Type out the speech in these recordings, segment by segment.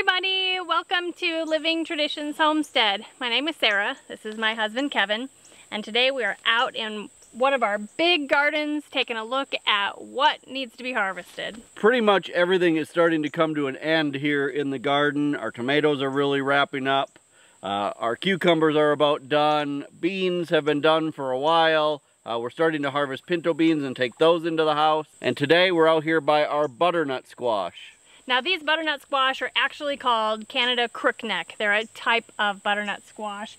everybody, welcome to Living Traditions Homestead. My name is Sarah, this is my husband Kevin, and today we are out in one of our big gardens taking a look at what needs to be harvested. Pretty much everything is starting to come to an end here in the garden. Our tomatoes are really wrapping up, our cucumbers are about done, beans have been done for a while. We're starting to harvest pinto beans and take those into the house. And today we're out here by our butternut squash. Now these butternut squash are actually called Canada Crookneck. They're a type of butternut squash.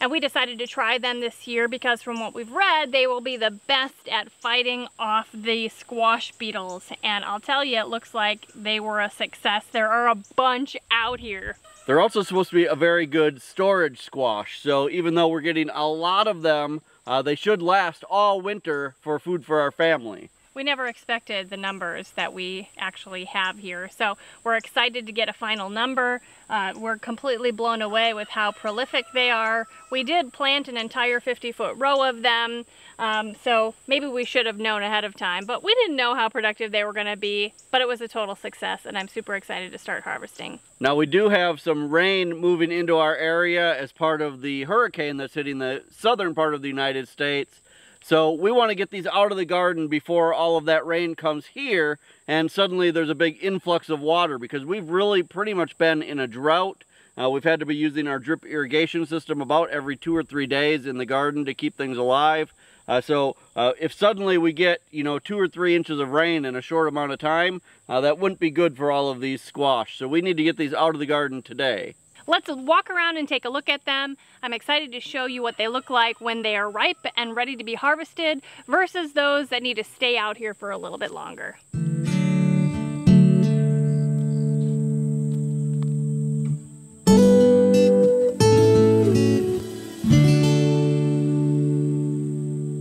And we decided to try them this year because from what we've read, they will be the best at fighting off the squash beetles. And I'll tell you, it looks like they were a success. There are a bunch out here. They're also supposed to be a very good storage squash. So even though we're getting a lot of them, they should last all winter for food for our family. We never expected the numbers that we actually have here, so we're excited to get a final number. We're completely blown away with how prolific they are. We did plant an entire 50-foot row of them, so maybe we should have known ahead of time, but we didn't know how productive they were going to be, but it was a total success, and I'm super excited to start harvesting. Now we do have some rain moving into our area as part of the hurricane that's hitting the southern part of the United States. So we want to get these out of the garden before all of that rain comes here and suddenly there's a big influx of water, because we've really pretty much been in a drought. We've had to be using our drip irrigation system about every 2 or 3 days in the garden to keep things alive. So if suddenly we get, 2 or 3 inches of rain in a short amount of time, that wouldn't be good for all of these squash. So we need to get these out of the garden today. Let's walk around and take a look at them. I'm excited to show you what they look like when they are ripe and ready to be harvested versus those that need to stay out here for a little bit longer.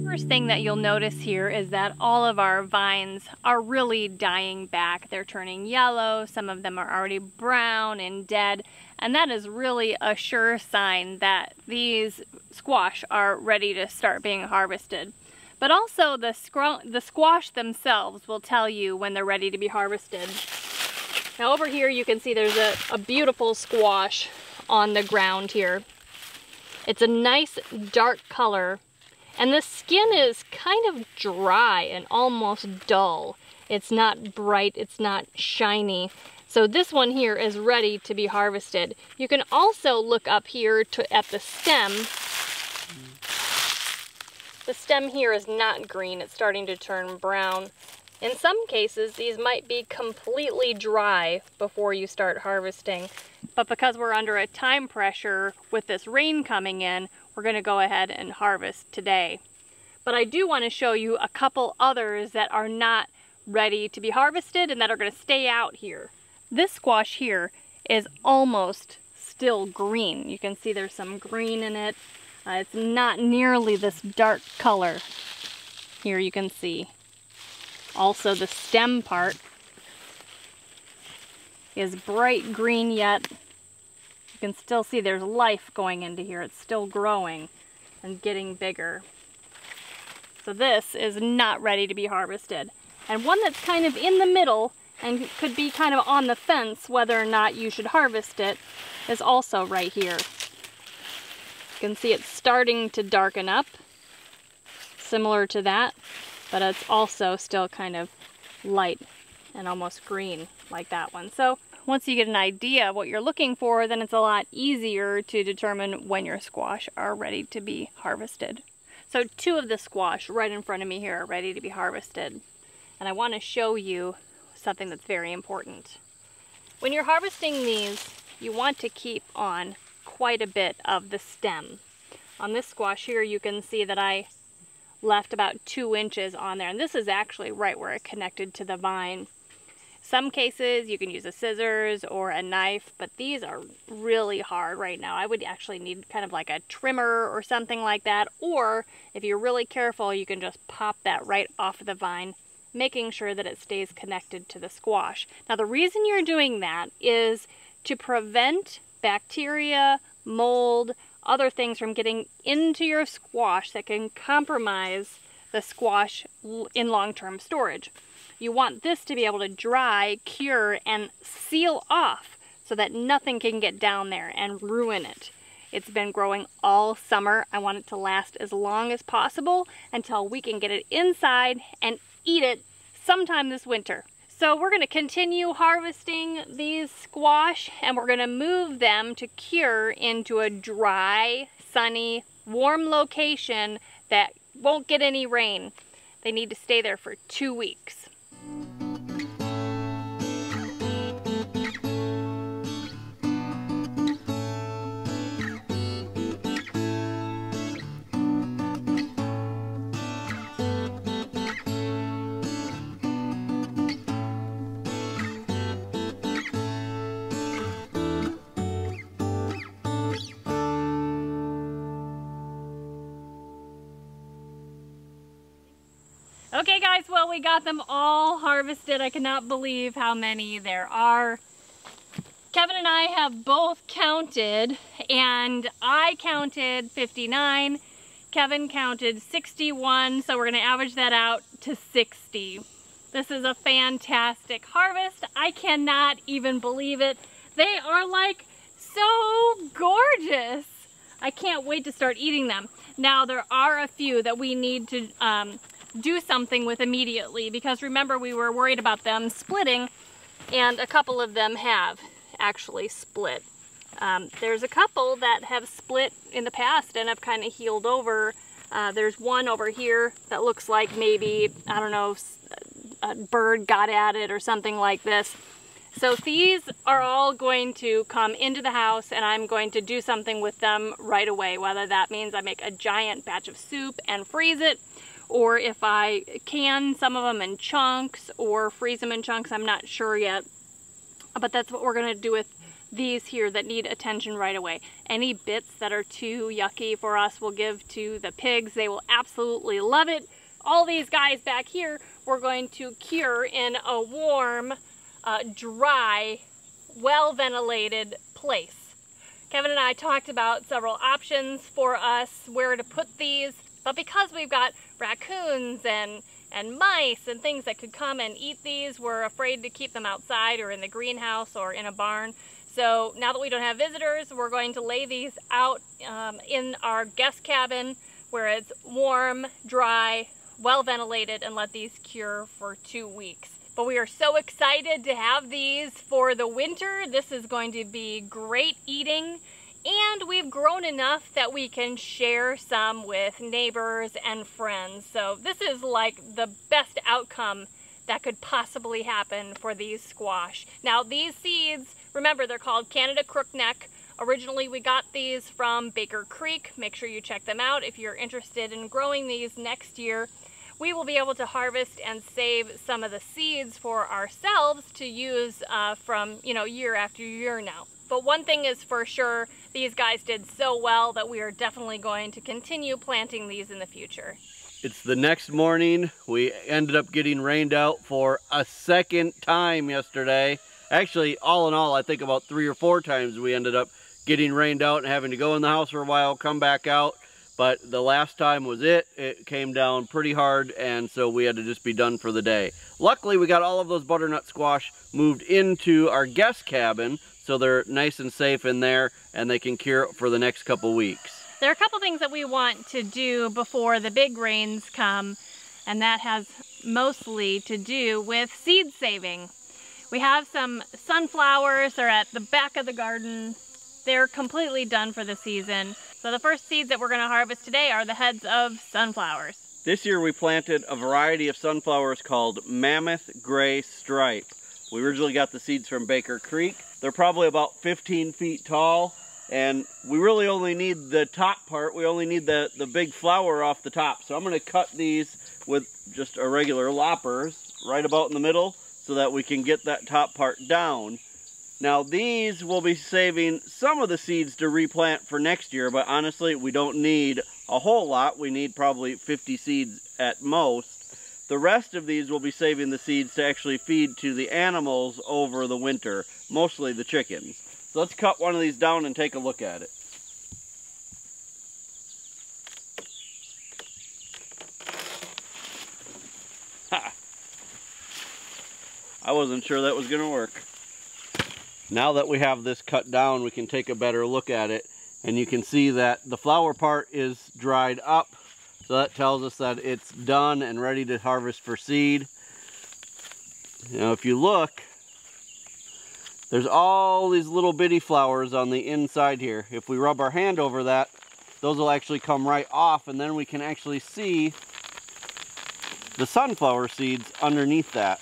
First thing that you'll notice here is that all of our vines are really dying back. They're turning yellow, some of them are already brown and dead, and that is really a sure sign that these squash are ready to start being harvested. But also the squash themselves will tell you when they're ready to be harvested. Now over here you can see there's a beautiful squash on the ground here. It's a nice dark color. And the skin is kind of dry and almost dull. It's not bright, it's not shiny. So this one here is ready to be harvested. You can also look up here at the stem. The stem here is not green, it's starting to turn brown. In some cases, these might be completely dry before you start harvesting. But because we're under a time pressure with this rain coming in, we're going to go ahead and harvest today. But I do want to show you a couple others that are not ready to be harvested and that are going to stay out here. This squash here is almost still green. You can see there's some green in it. It's not nearly this dark color. Here you can see. Also the stem part is bright green yet. You can still see there's life going into here. It's still growing and getting bigger. So this is not ready to be harvested. And one that's kind of in the middle and could be kind of on the fence whether or not you should harvest it is also right here. You can see it's starting to darken up, similar to that, but it's also still kind of light and almost green like that one. So once you get an idea of what you're looking for, then it's a lot easier to determine when your squash are ready to be harvested. So 2 of the squash right in front of me here are ready to be harvested. And I want to show you something that's very important. When you're harvesting these, you want to keep on quite a bit of the stem. On this squash here, you can see that I left about 2 inches on there. And this is actually right where it connected to the vine. Some cases you can use a scissors or a knife, but these are really hard right now. I would actually need kind of like a trimmer or something like that, or if you're really careful you can just pop that right off of the vine, making sure that it stays connected to the squash. Now the reason you're doing that is to prevent bacteria, mold, other things from getting into your squash that can compromise the squash in long-term storage. You want this to be able to dry, cure, and seal off so that nothing can get down there and ruin it. It's been growing all summer. I want it to last as long as possible until we can get it inside and eat it sometime this winter. So we're going to continue harvesting these squash, and we're going to move them to cure into a dry, sunny, warm location that won't get any rain. They need to stay there for 2 weeks. Okay guys, well we got them all harvested. I cannot believe how many there are. Kevin and I have both counted, and I counted 59. Kevin counted 61, so we're gonna average that out to 60. This is a fantastic harvest. I cannot even believe it. They are like so gorgeous. I can't wait to start eating them. Now there are a few that we need to do something with immediately, because remember we were worried about them splitting, and a couple of them have actually split. There's a couple that have split in the past and have kind of healed over. There's one over here that looks like maybe, I don't know, a bird got at it or something like this. So these are all going to come into the house, and I'm going to do something with them right away, whether that means I make a giant batch of soup and freeze it, or if I can some of them in chunks or freeze them in chunks. I'm not sure yet, but that's what we're going to do with these here that need attention right away. Any bits that are too yucky for us we'll give to the pigs. They will absolutely love it. All these guys back here we're going to cure in a warm, dry, well-ventilated place. Kevin and I talked about several options for us where to put these, but because we've got raccoons and mice and things that could come and eat these, we're afraid to keep them outside or in the greenhouse or in a barn. So now that we don't have visitors, we're going to lay these out in our guest cabin where it's warm, dry, well ventilated, and let these cure for 2 weeks. But we are so excited to have these for the winter. This is going to be great eating. And we've grown enough that we can share some with neighbors and friends. So this is like the best outcome that could possibly happen for these squash. Now these seeds, remember they're called Canada Crookneck. Originally we got these from Baker Creek. Make sure you check them out if you're interested in growing these next year. We will be able to harvest and save some of the seeds for ourselves to use from, you know, year after year now. But one thing is for sure, these guys did so well that we are definitely going to continue planting these in the future. It's the next morning. We ended up getting rained out for a second time yesterday. Actually, all in all, I think about 3 or 4 times we ended up getting rained out and having to go in the house for a while, come back out. But the last time was it. It came down pretty hard, and so we had to just be done for the day. Luckily, we got all of those butternut squash moved into our guest cabin, so they're nice and safe in there, and they can cure for the next couple weeks. There are a couple things that we want to do before the big rains come, and that has mostly to do with seed saving. We have some sunflowers. They're at the back of the garden. They're completely done for the season. So the first seeds that we're going to harvest today are the heads of sunflowers. This year we planted a variety of sunflowers called Mammoth Gray Stripe. We originally got the seeds from Baker Creek. They're probably about 15 feet tall, and we really only need the top part. We only need the big flower off the top. So I'm going to cut these with just a regular loppers right about in the middle so that we can get that top part down. Now these we'll be saving some of the seeds to replant for next year, but honestly we don't need a whole lot. We need probably 50 seeds at most. The rest of these we'll be saving the seeds to actually feed to the animals over the winter, mostly the chickens. So let's cut one of these down and take a look at it. Ha! I wasn't sure that was going to work. Now that we have this cut down, we can take a better look at it, and you can see that the flower part is dried up, so that tells us that it's done and ready to harvest for seed. Now if you look, there's all these little bitty flowers on the inside here. If we rub our hand over that, those will actually come right off, and then we can actually see the sunflower seeds underneath that.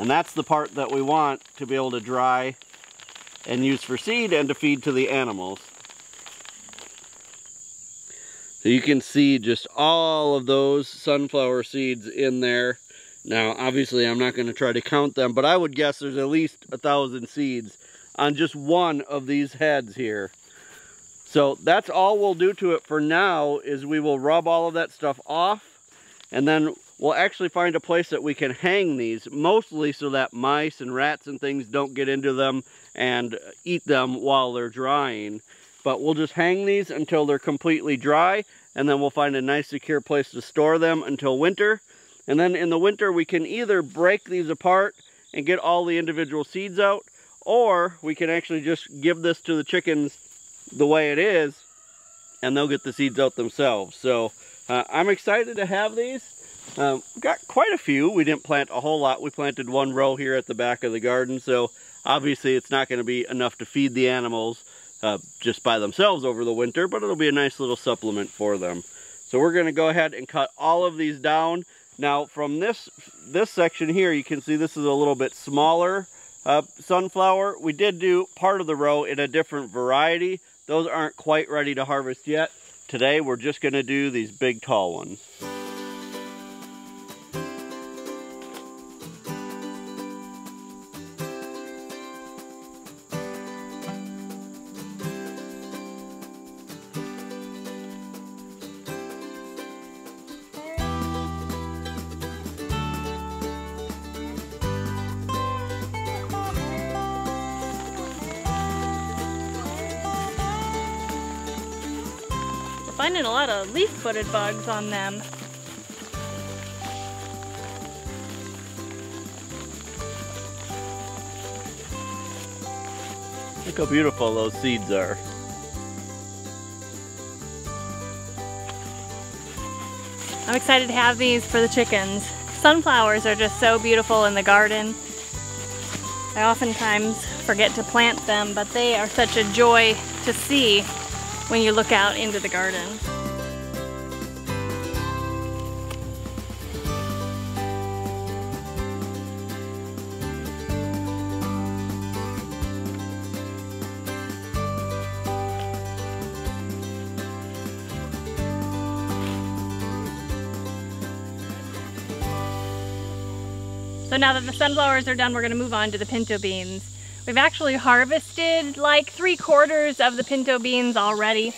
And that's the part that we want to be able to dry and use for seed and to feed to the animals. So you can see just all of those sunflower seeds in there. Now, obviously I'm not going to try to count them, but I would guess there's at least 1,000 seeds on just one of these heads here. So that's all we'll do to it for now, is we will rub all of that stuff off, and then we'll actually find a place that we can hang these, mostly so that mice and rats and things don't get into them and eat them while they're drying. But we'll just hang these until they're completely dry, and then we'll find a nice secure place to store them until winter. And then in the winter we can either break these apart and get all the individual seeds out, or we can actually just give this to the chickens the way it is, and they'll get the seeds out themselves. So I'm excited to have these. We've got quite a few. We didn't plant a whole lot. We planted one row here at the back of the garden, so obviously it's not going to be enough to feed the animals just by themselves over the winter, but it'll be a nice little supplement for them. So we're going to go ahead and cut all of these down. Now from this section here, you can see this is a little bit smaller sunflower. We did do part of the row in a different variety. Those aren't quite ready to harvest yet. Today we're just going to do these big tall ones. Finding a lot of leaf-footed bugs on them. Look how beautiful those seeds are. I'm excited to have these for the chickens. Sunflowers are just so beautiful in the garden. I oftentimes forget to plant them, but they are such a joy to see when you look out into the garden. So now that the sunflowers are done, we're going to move on to the pinto beans. We've actually harvested like 3/4 of the pinto beans already.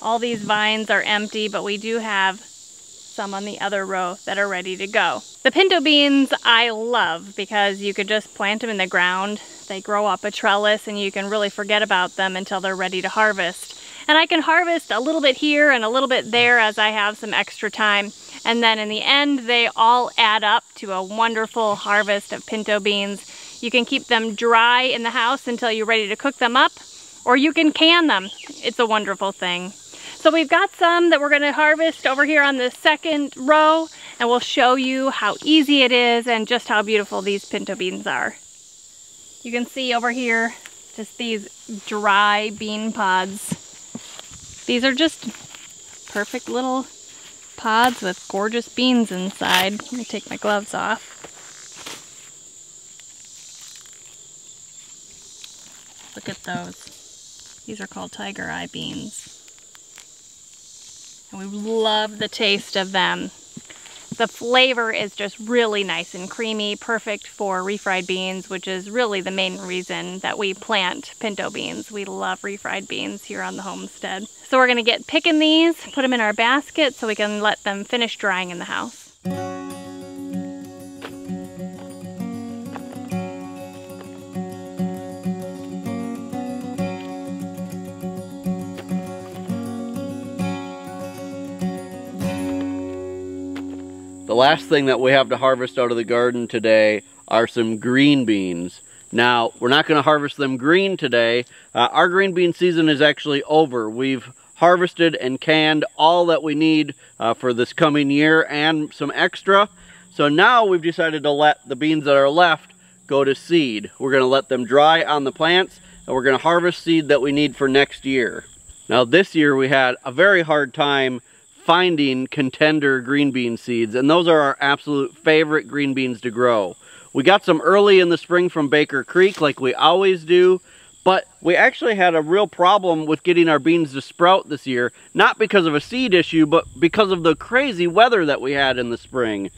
All these vines are empty, but we do have some on the other row that are ready to go. The pinto beans I love because you could just plant them in the ground. They grow up a trellis and you can really forget about them until they're ready to harvest. And I can harvest a little bit here and a little bit there as I have some extra time. And then in the end, they all add up to a wonderful harvest of pinto beans. You can keep them dry in the house until you're ready to cook them up, or you can can them. It's a wonderful thing. So we've got some that we're going to harvest over here on the second row, and we'll show you how easy it is and just how beautiful these pinto beans are. You can see over here just these dry bean pods. These are just perfect little pods with gorgeous beans inside. Let me take my gloves off. Look at those. These are called tiger eye beans. And we love the taste of them. The flavor is just really nice and creamy, perfect for refried beans, which is really the main reason that we plant pinto beans. We love refried beans here on the homestead. So we're going to get picking these, put them in our basket so we can let them finish drying in the house. The last thing that we have to harvest out of the garden today are some green beans. Now, we're not going to harvest them green today. Our green bean season is actually over. We've harvested and canned all that we need for this coming year and some extra. So now we've decided to let the beans that are left go to seed. We're going to let them dry on the plants, and we're going to harvest seed that we need for next year. Now this year we had a very hard time finding Contender green bean seeds, and those are our absolute favorite green beans to grow. We got some early in the spring from Baker Creek like we always do, but we actually had a real problem with getting our beans to sprout this year, not because of a seed issue, but because of the crazy weather that we had in the spring.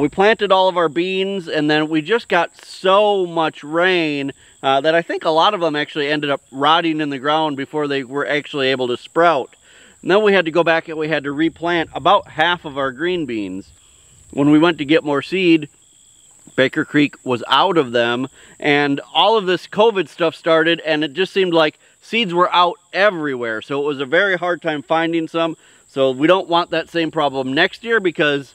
We planted all of our beans, and then we just got so much rain that I think a lot of them actually ended up rotting in the ground before they were actually able to sprout. And then we had to go back and we had to replant about half of our green beans. When we went to get more seed, Baker Creek was out of them, and all of this COVID stuff started, and it just seemed like seeds were out everywhere. So it was a very hard time finding some. So we don't want that same problem next year, because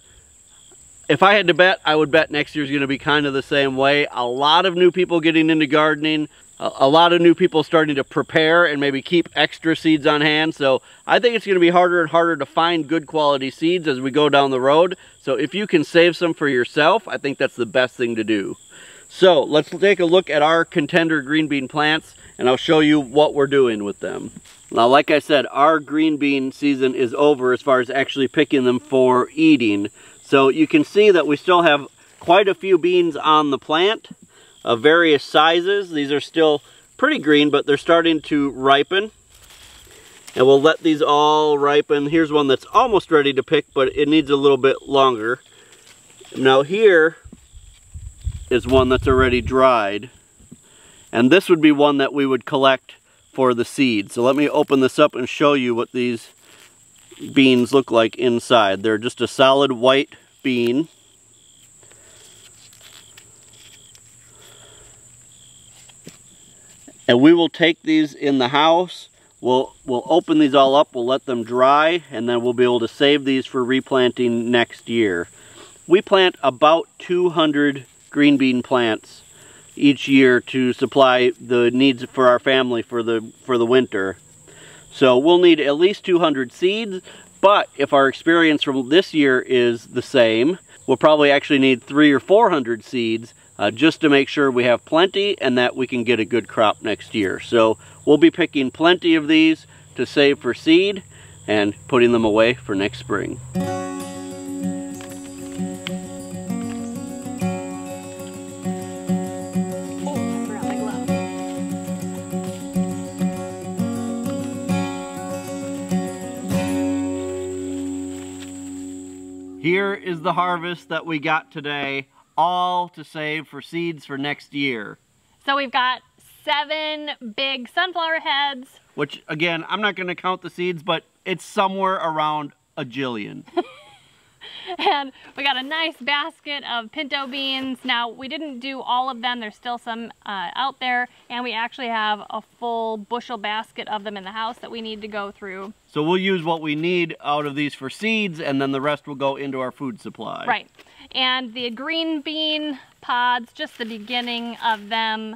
if I had to bet, I would bet next year's going to be kind of the same way. A lot of new people getting into gardening, a lot of new people starting to prepare and maybe keep extra seeds on hand. So I think it's going to be harder and harder to find good quality seeds as we go down the road. So if you can save some for yourself, I think that's the best thing to do. So let's take a look at our Contender green bean plants, and I'll show you what we're doing with them. Now, like I said, our green bean season is over as far as actually picking them for eating. So you can see that we still have quite a few beans on the plant of various sizes. These are still pretty green, but they're starting to ripen. And we'll let these all ripen. Here's one that's almost ready to pick, but it needs a little bit longer. Now here is one that's already dried. And this would be one that we would collect for the seed. So let me open this up and show you what these beans look like inside. They're just a solid white bean. And we will take these in the house. We'll open these all up, we'll let them dry, and then we'll be able to save these for replanting next year. We plant about 200 green bean plants each year to supply the needs for our family for the winter. So we'll need at least 200 seeds, but if our experience from this year is the same, we'll probably actually need 300 or 400 seeds just to make sure we have plenty and that we can get a good crop next year. So we'll be picking plenty of these to save for seed and putting them away for next spring. Here is the harvest that we got today, all to save for seeds for next year. So we've got 7 big sunflower heads. Which, again, I'm not going to count the seeds, but it's somewhere around a jillion. And we got a nice basket of pinto beans. Now, we didn't do all of them. There's still some out there. And we actually have a full bushel basket of them in the house that we need to go through. So we'll use what we need out of these for seeds, and then the rest will go into our food supply. Right. And the green bean pods, just the beginning of them.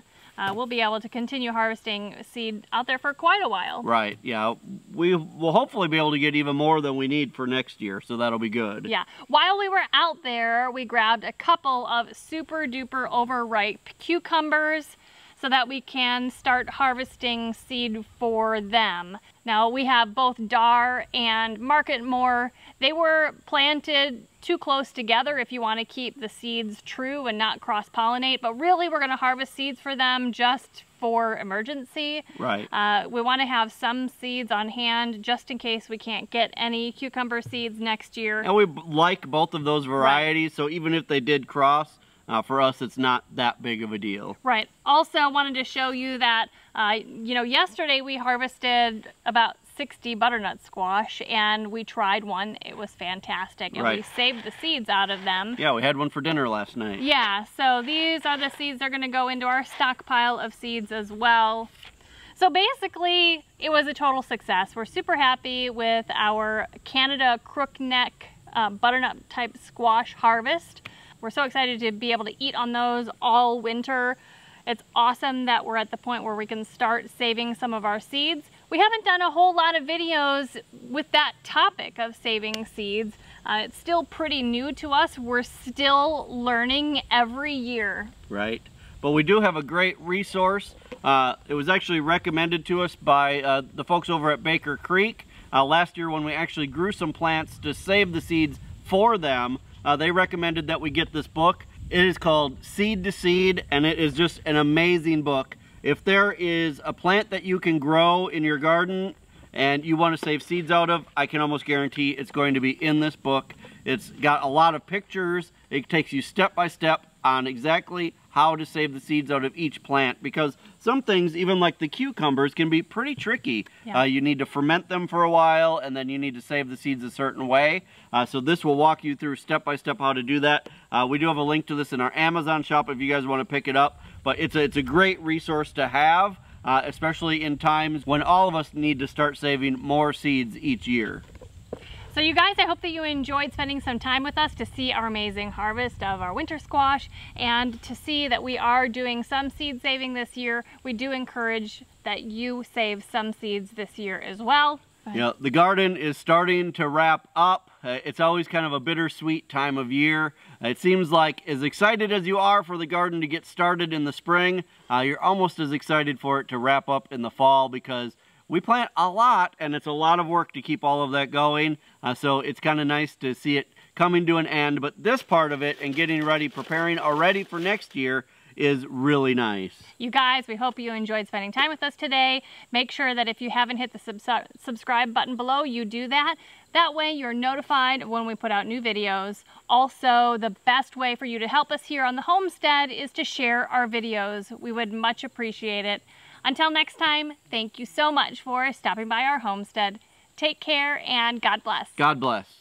We'll be able to continue harvesting seed out there for quite a while. Right, yeah. We will hopefully be able to get even more than we need for next year, so that'll be good. Yeah. While we were out there, we grabbed a couple of super duper overripe cucumbers so that we can start harvesting seed for them. Now, we have both Dar and Marketmore. They were planted too close together if you want to keep the seeds true and not cross-pollinate, but really we're going to harvest seeds for them just for emergency. Right. We want to have some seeds on hand just in case we can't get any cucumber seeds next year. And we like both of those varieties, right. So even if they did cross, for us it's not that big of a deal. Right. Also, I wanted to show you that, you know, yesterday we harvested about 60 butternut squash, and we tried one. It was fantastic, and we saved the seeds out of them. Yeah, we had one for dinner last night. Yeah, so these are the seeds that are going to go into our stockpile of seeds as well. So basically, it was a total success. We're super happy with our Canada Crookneck butternut type squash harvest. We're so excited to be able to eat on those all winter. It's awesome that we're at the point where we can start saving some of our seeds. We haven't done a whole lot of videos with that topic of saving seeds. It's still pretty new to us. We're still learning every year. Right. But we do have a great resource. It was actually recommended to us by the folks over at Baker Creek. Last year when we actually grew some plants to save the seeds for them, they recommended that we get this book. It is called Seed to Seed, and it is just an amazing book. If there is a plant that you can grow in your garden and you want to save seeds out of, I can almost guarantee it's going to be in this book. It's got a lot of pictures. It takes you step by step on exactly how to save the seeds out of each plant, because some things, even like the cucumbers, can be pretty tricky. Yeah. You need to ferment them for a while, and then you need to save the seeds a certain way. So this will walk you through step by step how to do that. We do have a link to this in our Amazon shop if you guys want to pick it up. But it's a great resource to have, especially in times when all of us need to start saving more seeds each year. So you guys, I hope that you enjoyed spending some time with us to see our amazing harvest of our winter squash and to see that we are doing some seed saving this year. We do encourage that you save some seeds this year as well. You know, the garden is starting to wrap up. It's always kind of a bittersweet time of year. It seems like as excited as you are for the garden to get started in the spring, you're almost as excited for it to wrap up in the fall, because we plant a lot, and it's a lot of work to keep all of that going, so it's kind of nice to see it coming to an end. But this part of it and getting ready, preparing already for next year, is really nice. You guys, we hope you enjoyed spending time with us today. Make sure that if you haven't hit the subscribe button below, you do that. That way you're notified when we put out new videos. Also, the best way for you to help us here on the homestead is to share our videos. We would much appreciate it. Until next time, thank you so much for stopping by our homestead. Take care and God bless. God bless.